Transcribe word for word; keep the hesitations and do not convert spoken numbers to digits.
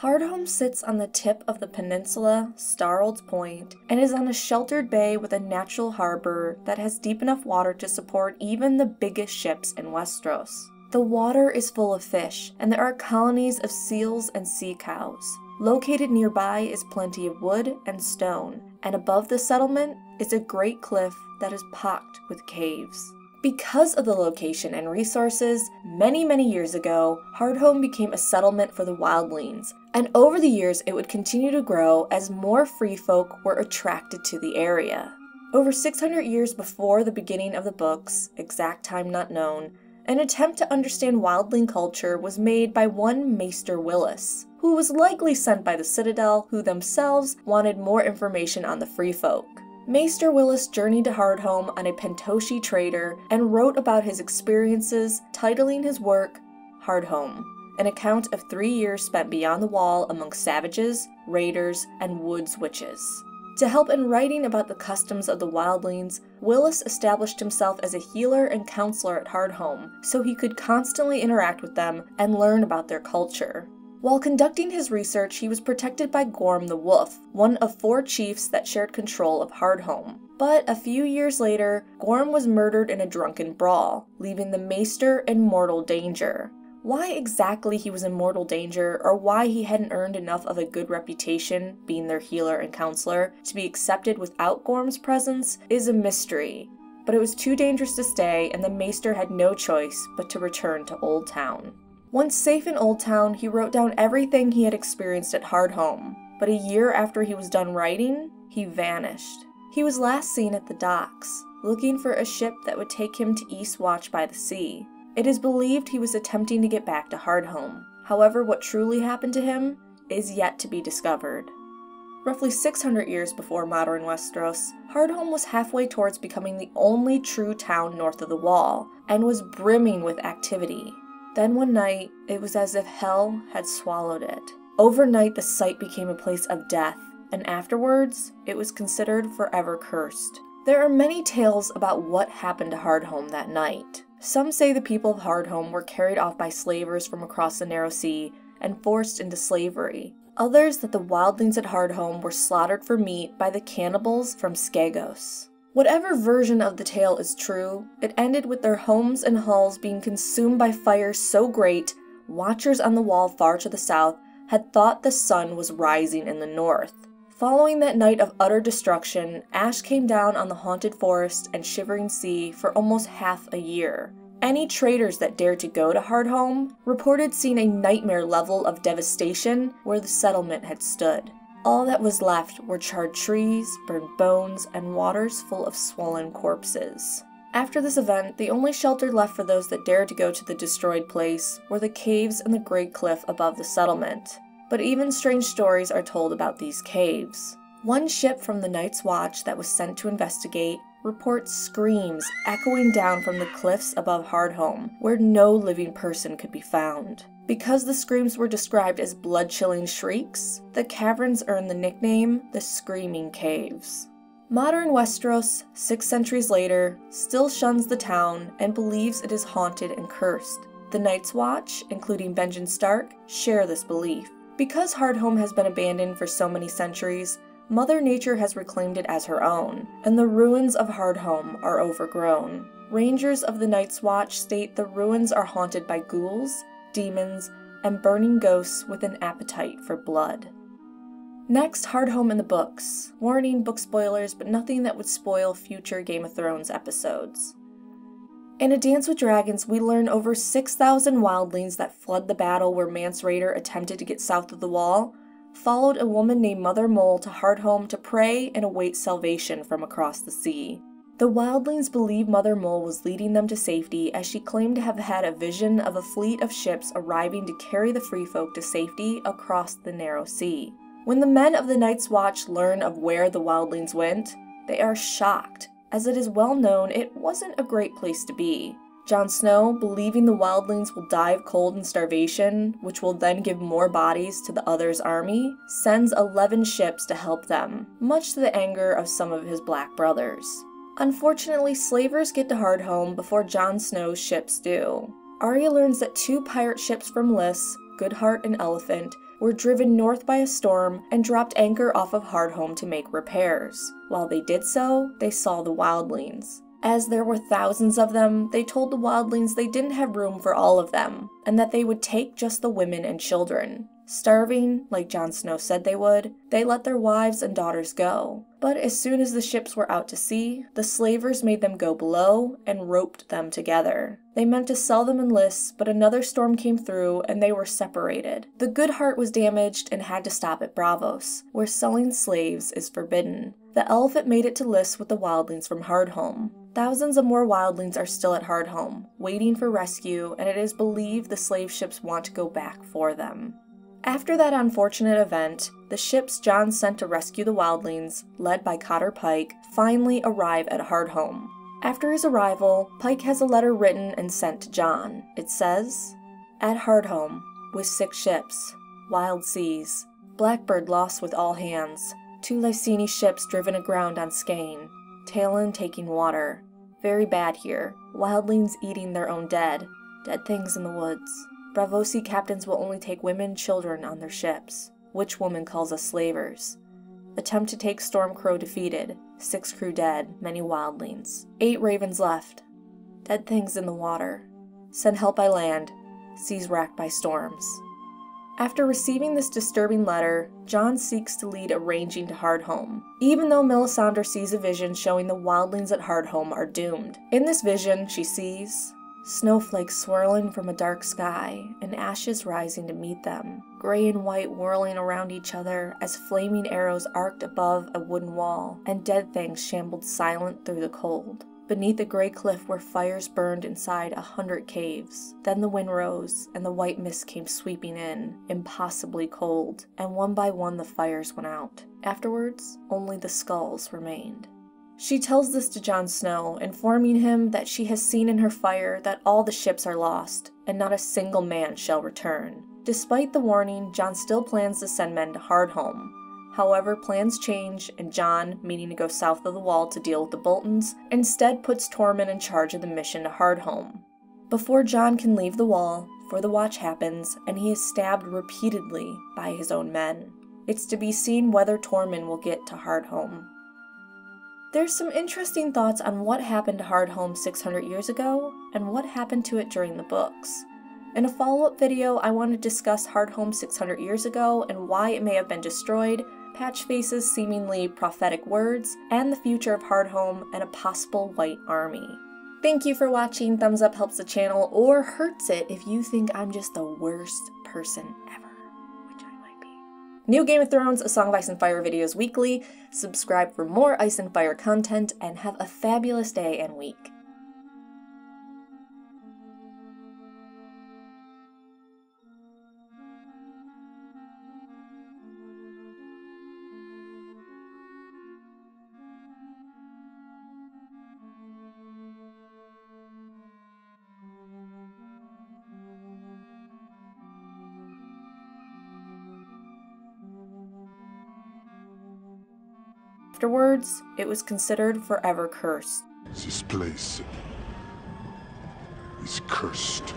Hardhome sits on the tip of the peninsula Starold's Point and is on a sheltered bay with a natural harbor that has deep enough water to support even the biggest ships in Westeros. The water is full of fish, and there are colonies of seals and sea cows. Located nearby is plenty of wood and stone, and above the settlement is a great cliff that is pocked with caves. Because of the location and resources, many, many years ago, Hardhome became a settlement for the Wildlings, and over the years it would continue to grow as more free folk were attracted to the area. Over six hundred years before the beginning of the books, exact time not known, an attempt to understand wildling culture was made by one Maester Willis, who was likely sent by the Citadel, who themselves wanted more information on the free folk. Maester Willis journeyed to Hardhome on a Pentoshi trader and wrote about his experiences, titling his work Hardhome, an account of three years spent beyond the wall among savages, raiders, and woods witches. To help in writing about the customs of the wildlings, Willis established himself as a healer and counselor at Hardhome, so he could constantly interact with them and learn about their culture. While conducting his research, he was protected by Gorm the Wolf, one of four chiefs that shared control of Hardhome. But a few years later, Gorm was murdered in a drunken brawl, leaving the Maester in mortal danger. Why exactly he was in mortal danger, or why he hadn't earned enough of a good reputation, being their healer and counselor, to be accepted without Gorm's presence, is a mystery. But it was too dangerous to stay, and the Maester had no choice but to return to Old Town. Once safe in Old Town, he wrote down everything he had experienced at Hardhome, but a year after he was done writing, he vanished. He was last seen at the docks, looking for a ship that would take him to Eastwatch by the sea. It is believed he was attempting to get back to Hardhome. However, what truly happened to him is yet to be discovered. Roughly six hundred years before modern Westeros, Hardhome was halfway towards becoming the only true town north of the Wall, and was brimming with activity. Then one night, it was as if hell had swallowed it. Overnight, the site became a place of death, and afterwards, it was considered forever cursed. There are many tales about what happened to Hardhome that night. Some say the people of Hardhome were carried off by slavers from across the Narrow Sea and forced into slavery. Others that the wildlings at Hardhome were slaughtered for meat by the cannibals from Skagos. Whatever version of the tale is true, it ended with their homes and halls being consumed by fire so great, watchers on the wall far to the south had thought the sun was rising in the north. Following that night of utter destruction, ash came down on the haunted forest and shivering sea for almost half a year. Any traders that dared to go to Hardhome reported seeing a nightmare level of devastation where the settlement had stood. All that was left were charred trees, burned bones, and waters full of swollen corpses. After this event, the only shelter left for those that dared to go to the destroyed place were the caves and the great cliff above the settlement. But even strange stories are told about these caves. One ship from the Night's Watch that was sent to investigate reports screams echoing down from the cliffs above Hardhome, where no living person could be found. Because the screams were described as blood-chilling shrieks, the caverns earned the nickname the Screaming Caves. Modern Westeros, six centuries later, still shuns the town and believes it is haunted and cursed. The Night's Watch, including Benjen Stark, share this belief. Because Hardhome has been abandoned for so many centuries, Mother Nature has reclaimed it as her own, and the ruins of Hardhome are overgrown. Rangers of the Night's Watch state the ruins are haunted by ghouls, demons, and burning ghosts with an appetite for blood. Next, Hardhome in the books. Warning, book spoilers, but nothing that would spoil future Game of Thrones episodes. In A Dance with Dragons, we learn over six thousand wildlings that fled the battle where Mance Rayder attempted to get south of the wall, followed a woman named Mother Mole to Hardhome to pray and await salvation from across the sea. The wildlings believe Mother Mole was leading them to safety, as she claimed to have had a vision of a fleet of ships arriving to carry the free folk to safety across the Narrow Sea. When the men of the Night's Watch learn of where the wildlings went, they are shocked, as it is well known it wasn't a great place to be. Jon Snow, believing the wildlings will die of cold and starvation, which will then give more bodies to the Others' army, sends eleven ships to help them, much to the anger of some of his black brothers. Unfortunately, slavers get to Hardhome before Jon Snow's ships do. Arya learns that two pirate ships from Lys, Goodheart and Elephant, were driven north by a storm and dropped anchor off of Hardhome to make repairs. While they did so, they saw the wildlings. As there were thousands of them, they told the wildlings they didn't have room for all of them, and that they would take just the women and children. Starving, like Jon Snow said they would, they let their wives and daughters go. But as soon as the ships were out to sea, the slavers made them go below and roped them together. They meant to sell them in Lys, but another storm came through and they were separated. The Goodheart was damaged and had to stop at Braavos, where selling slaves is forbidden. The Elephant made it to Lys with the wildlings from Hardhome. Thousands of more wildlings are still at Hardhome, waiting for rescue, and it is believed the slave ships want to go back for them. After that unfortunate event, the ships Jon sent to rescue the wildlings, led by Cotter Pike, finally arrive at Hardhome. After his arrival, Pike has a letter written and sent to Jon. It says, "At Hardhome, with six ships, wild seas, Blackbird lost with all hands, two Lysseni ships driven aground on Skane, Talon taking water, very bad here, wildlings eating their own dead, dead things in the woods. Braavosi captains will only take women and children on their ships. Witch woman calls us slavers. Attempt to take Stormcrow defeated. Six crew dead, many wildlings. Eight ravens left. Dead things in the water. Send help by land. Seas racked by storms." After receiving this disturbing letter, Jon seeks to lead a ranging to Hardhome, even though Melisandre sees a vision showing the wildlings at Hardhome are doomed. In this vision, she sees snowflakes swirling from a dark sky, and ashes rising to meet them, gray and white whirling around each other as flaming arrows arced above a wooden wall, and dead things shambled silent through the cold. Beneath a grey cliff where fires burned inside a hundred caves. Then the wind rose, and the white mist came sweeping in, impossibly cold, and one by one the fires went out. Afterwards, only the skulls remained. She tells this to Jon Snow, informing him that she has seen in her fire that all the ships are lost, and not a single man shall return. Despite the warning, Jon still plans to send men to Hardhome. However, plans change, and Jon, meaning to go south of the wall to deal with the Boltons, instead puts Tormund in charge of the mission to Hardhome. Before Jon can leave the wall, for the watch happens, and he is stabbed repeatedly by his own men. It's to be seen whether Tormund will get to Hardhome. There's some interesting thoughts on what happened to Hardhome six hundred years ago, and what happened to it during the books. In a follow-up video, I want to discuss Hardhome six hundred years ago and why it may have been destroyed, Patchface's seemingly prophetic words, and the future of Hardhome and a possible white army. Thank you for watching. Thumbs up helps the channel, or hurts it if you think I'm just the worst person ever. New Game of Thrones, A Song of Ice and Fire videos weekly. Subscribe for more Ice and Fire content, and have a fabulous day and week. Afterwards, it was considered forever cursed. This place is cursed.